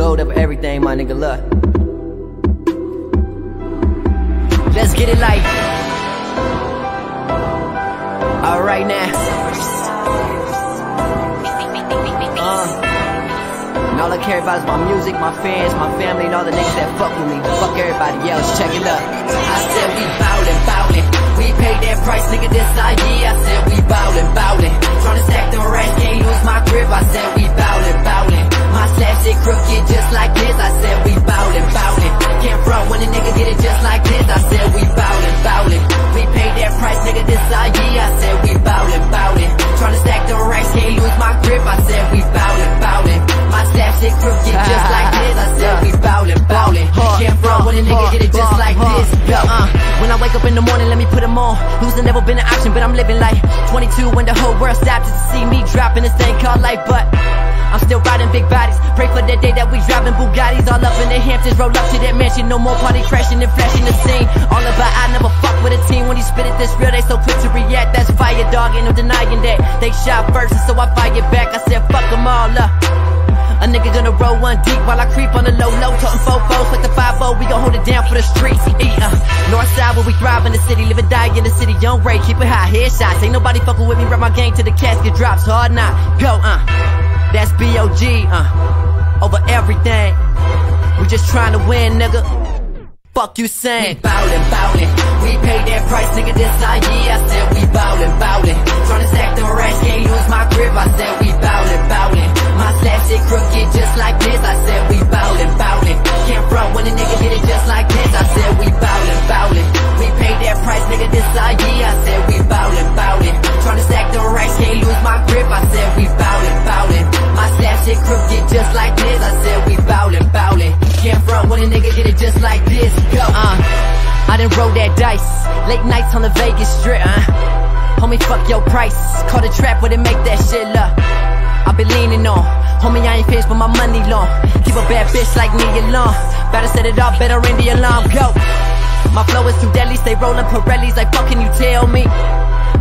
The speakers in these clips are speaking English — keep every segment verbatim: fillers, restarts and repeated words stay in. gold up everything, my nigga, look. Let's get it like. All right now. Uh. And all I care about is my music, my fans, my family, and all the niggas that fuck with me. Fuck everybody else, check it up. I said we bowlin', bowlin'. We paid that price, nigga, this our year. I said we bowlin', bowlin'. Tryna stack them racks, can't lose my grip. I said we bowlin', bowlin'. My slash it crooked just like this. I said we bowlin', bowlin'. Can't front when a nigga get it just like this. I said we bowlin', bowlin'. We paid that price, nigga, this our year. I said we bowlin', bowlin'. Tryna stack them racks, can't lose my grip. I said we bowlin', bowlin'. My stash it crooked just like this. I said we bowlin', bowlin'. Can't front when a nigga get it just like this. Uh, when I wake up in the morning, let me put them on. Losing never been an option, but I'm living like twenty-two when the whole world stopped just to see me dropping this thing called life. But I'm still riding big bodies. Pray for the day that we driving Bugattis all up in the Hamptons. Roll up to that mansion, no more party crashing and flashing the scene. All about I never fuck with a team. When you spit it this real, they so quick to react. That's fire, dog, ain't no denying that. They shot first, and so I fired back. I said fuck them all up. A nigga gonna roll one deep while I creep on the low low. Talking fofos like the five oh, we gon' hold it down for the streets. Eat, uh, north side where we thrive in the city, live and die in the city. Young Ray, keep it high, headshots. Ain't nobody fucking with me, run my game till the casket drops. Hard knock, go, uh, that's B O G, uh, over everything. We just trying to win, nigga. Fuck you saying? We bowlin', bowlin'. We paid that price, nigga, this our year. I said we bowlin', bowlin'. Tryna stack them racks, can't lose my grip. I said we bowlin', bowlin'. My slash it crooked just like this. I said we bowlin', bowlin'. Can't front when a nigga hit it just like this. I said we bowlin', bowlin'. We paid that price, nigga, this our year. I said we bowlin', bowlin'. Tryna stack them racks, can't lose my grip. I said we bowlin', bowlin'. My slash it crooked just like this. I said we bowlin', bowlin'. Can't front when a nigga hit it just like this. Go. Uh, I done rolled that dice, late nights on the Vegas Strip, uh, homie fuck your price, caught a trap where they make that shit up. I been leaning on, homie I ain't finished but my money long, keep a bad bitch like me alone, better set it off, better end the alarm, go. My flow is too deadly, stay rolling Pirellis like fucking you tell me,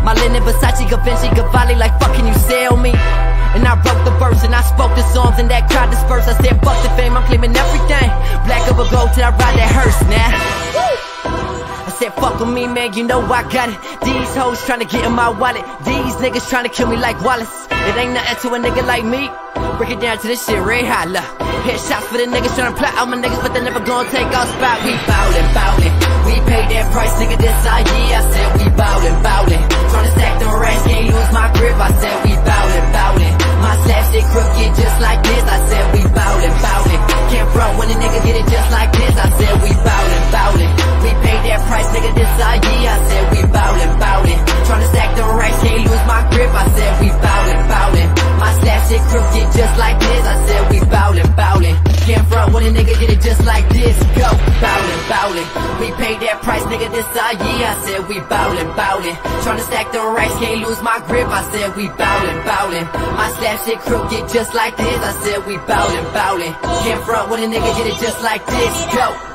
my linen Versace, Givenchy, Cavalli like fucking you sell me. And I wrote the verse and I spoke the songs and that crowd dispersed. I said fuck the fame, I'm claiming everything. Black over gold till I ride that hearse now. I said fuck with me, man, you know I got it. These hoes tryna get in my wallet. These niggas tryna kill me like Wallace. It ain't nothing to a nigga like me. Break it down to this shit, red hot, look. Headshots for the niggas tryna plot all my niggas, but they never gon' take our spot. We bowlin', bowlin'. We paid that price, nigga, this our year. I said we bowlin', bowlin'. Tryna stack them racks, can't lose my grip. I said we bowlin', bowlin'. My slash it crooked just like this. I said we bowlin', bowlin'. Can't front when a nigga get it just like this. I said we bowlin', bowlin'. We paid that price, nigga, this our year. I said we bowlin', bowlin'. Tryna stack them racks, can't lose my grip. I said we bowlin', bowlin'. My slash it crooked just like this. I said we bowlin', bowlin'. Can't front when a nigga get it just like this. Go bowlin', bowlin'. We paid that price, nigga, this our year. I said we bowlin', bowlin'. Tryna stack them racks, can't lose my grip. I said we bowlin', bowlin'. My slash that shit crooked just like this. I said we bowlin', bowlin'. Can't front when a nigga get it just like this. Go.